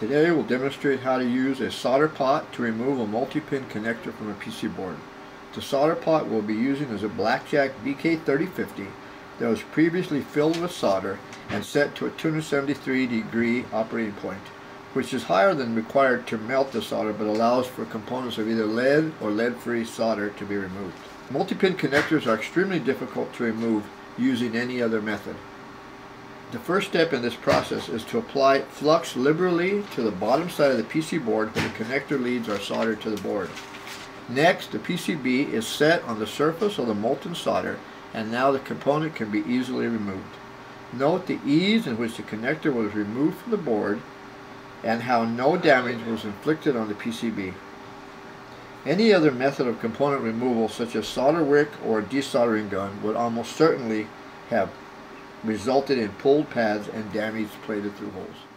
Today we'll demonstrate how to use a solder pot to remove a multi-pin connector from a PC board. The solder pot we'll be using is a Blackjack BK3050 that was previously filled with solder and set to a 273-degree operating point, which is higher than required to melt the solder but allows for components of either lead or lead-free solder to be removed. Multi-pin connectors are extremely difficult to remove using any other method. The first step in this process is to apply flux liberally to the bottom side of the PC board where the connector leads are soldered to the board. Next, the PCB is set on the surface of the molten solder, and now the component can be easily removed. Note the ease in which the connector was removed from the board and how no damage was inflicted on the PCB. Any other method of component removal, such as solder wick or a desoldering gun, would almost certainly have resulted in pulled pads and damaged plated through holes.